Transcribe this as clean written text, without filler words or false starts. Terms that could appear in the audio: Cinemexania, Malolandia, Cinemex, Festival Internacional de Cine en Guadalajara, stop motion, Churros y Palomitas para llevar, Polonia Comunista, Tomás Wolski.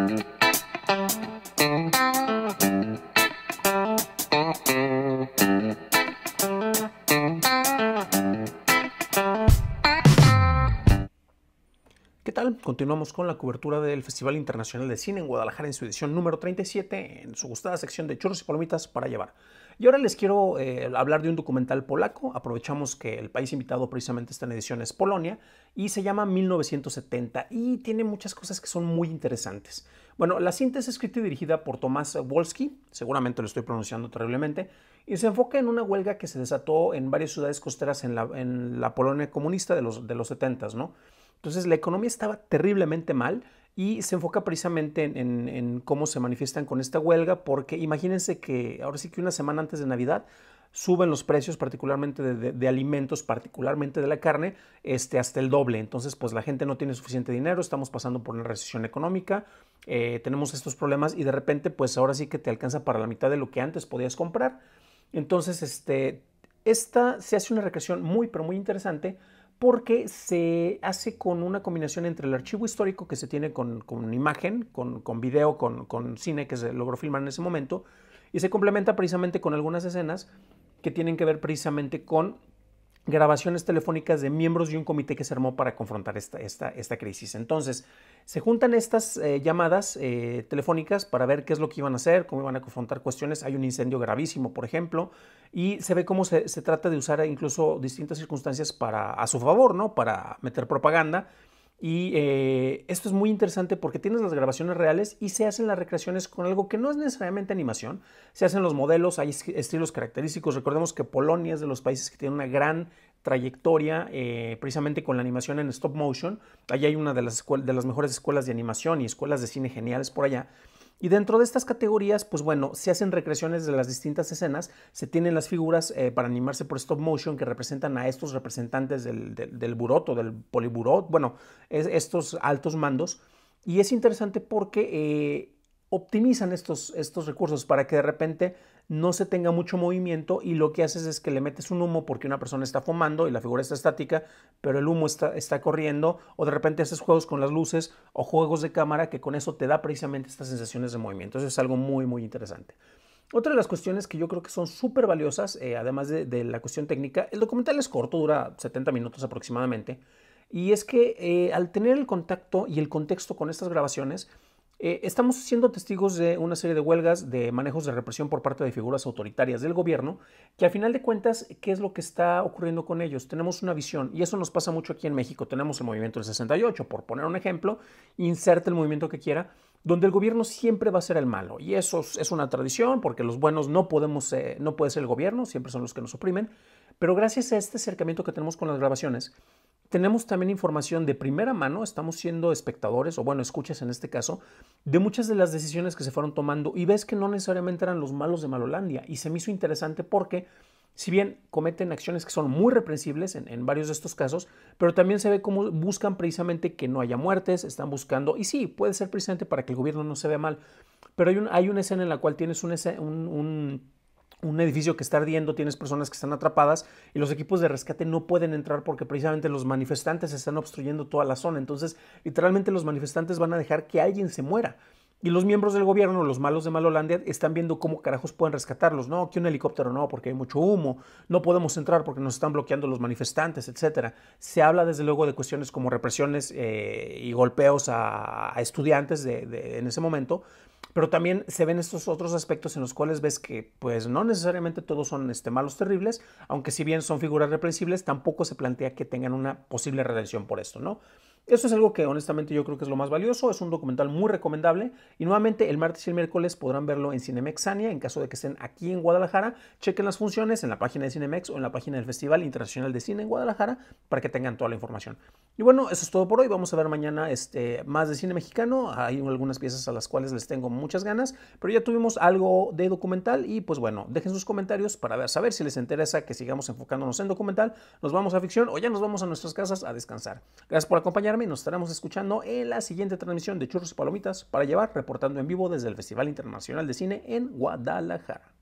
¿Qué tal? Continuamos con la cobertura del Festival Internacional de Cine en Guadalajara en su edición número 37, en su gustada sección de Churros y Palomitas para llevar. Y ahora les quiero hablar de un documental polaco. Aprovechamos que el país invitado precisamente esta edición es Polonia y se llama 1970 y tiene muchas cosas que son muy interesantes. Bueno, la cinta es escrita y dirigida por Tomás Wolski, seguramente lo estoy pronunciando terriblemente, y se enfoca en una huelga que se desató en varias ciudades costeras en la Polonia comunista de los 70s, ¿no? Entonces la economía estaba terriblemente mal y se enfoca precisamente en cómo se manifiestan con esta huelga, porque imagínense que ahora sí que una semana antes de Navidad suben los precios particularmente de alimentos, particularmente de la carne, hasta el doble. Entonces pues la gente no tiene suficiente dinero, estamos pasando por una recesión económica, tenemos estos problemas y de repente pues ahora sí que te alcanza para la mitad de lo que antes podías comprar. Entonces esta se hace una recreación muy pero muy interesante, porque se hace con una combinación entre el archivo histórico que se tiene con imagen, con video, con cine que se logró filmar en ese momento, y se complementa precisamente con algunas escenas que tienen que ver precisamente con grabaciones telefónicas de miembros de un comité que se armó para confrontar esta crisis. Entonces, se juntan estas llamadas telefónicas para ver qué es lo que iban a hacer, cómo iban a confrontar cuestiones. Hay un incendio gravísimo, por ejemplo, y se ve cómo se trata de usar incluso distintas circunstancias a su favor, ¿no? Para meter propaganda. Y esto es muy interesante porque tienes las grabaciones reales y se hacen las recreaciones con algo que no es necesariamente animación. Se hacen los modelos, hay estilos característicos. Recordemos que Polonia es de los países que tiene una gran trayectoria precisamente con la animación en stop motion. Allí hay una de las mejores escuelas de animación y escuelas de cine geniales por allá. Y dentro de estas categorías, pues bueno, se hacen recreaciones de las distintas escenas, se tienen las figuras para animarse por stop motion que representan a estos representantes del buró o del poliburó, bueno, estos altos mandos. Y es interesante porque optimizan estos recursos para que de repente no se tenga mucho movimiento, y lo que haces es que le metes un humo porque una persona está fumando y la figura está estática, pero el humo está corriendo, o de repente haces juegos con las luces o juegos de cámara que con eso te da precisamente estas sensaciones de movimiento. Eso es algo muy muy interesante. Otra de las cuestiones que yo creo que son súper valiosas, además de la cuestión técnica, el documental es corto, dura 70 minutos aproximadamente, y es que al tener el contacto y el contexto con estas grabaciones, estamos siendo testigos de una serie de huelgas, de manejos de represión por parte de figuras autoritarias del gobierno, que al final de cuentas, ¿qué es lo que está ocurriendo con ellos? Tenemos una visión, y eso nos pasa mucho aquí en México. Tenemos el movimiento del 68, por poner un ejemplo, inserte el movimiento que quiera, donde el gobierno siempre va a ser el malo, y eso es una tradición, porque los buenos no puede ser el gobierno, siempre son los que nos oprimen. Pero gracias a este acercamiento que tenemos con las grabaciones, tenemos también información de primera mano, estamos siendo espectadores, o bueno, escuchas en este caso, de muchas de las decisiones que se fueron tomando, y ves que no necesariamente eran los malos de Malolandia. Y se me hizo interesante porque, si bien cometen acciones que son muy reprensibles en varios de estos casos, pero también se ve cómo buscan precisamente que no haya muertes, están buscando, y sí, puede ser precisamente para que el gobierno no se vea mal, pero hay una escena en la cual tienes un edificio que está ardiendo, tienes personas que están atrapadas y los equipos de rescate no pueden entrar porque precisamente los manifestantes están obstruyendo toda la zona. Entonces, literalmente los manifestantes van a dejar que alguien se muera. Y los miembros del gobierno, los malos de Malolandia, están viendo cómo carajos pueden rescatarlos. No, que un helicóptero no, porque hay mucho humo. No podemos entrar porque nos están bloqueando los manifestantes, etc. Se habla desde luego de cuestiones como represiones y golpeos a estudiantes en ese momento. Pero también se ven estos otros aspectos en los cuales ves que pues no necesariamente todos son malos terribles, aunque si bien son figuras reprensibles, tampoco se plantea que tengan una posible redención por esto, ¿no? Eso es algo que honestamente yo creo que es lo más valioso, es un documental muy recomendable, y nuevamente el martes y el miércoles podrán verlo en Cinemexania, en caso de que estén aquí en Guadalajara. Chequen las funciones en la página de Cinemex o en la página del Festival Internacional de Cine en Guadalajara para que tengan toda la información. Y bueno, eso es todo por hoy. Vamos a ver mañana más de cine mexicano. Hay algunas piezas a las cuales les tengo muchas ganas, pero ya tuvimos algo de documental, y pues bueno, dejen sus comentarios para saber si les interesa que sigamos enfocándonos en documental, nos vamos a ficción o ya nos vamos a nuestras casas a descansar. Gracias por acompañarme. Nos estaremos escuchando en la siguiente transmisión de Churros y Palomitas para llevar, reportando en vivo desde el Festival Internacional de Cine en Guadalajara.